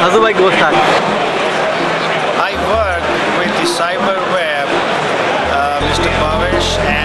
How do I go start? I work with the cyber web, Mr. Bhavesh.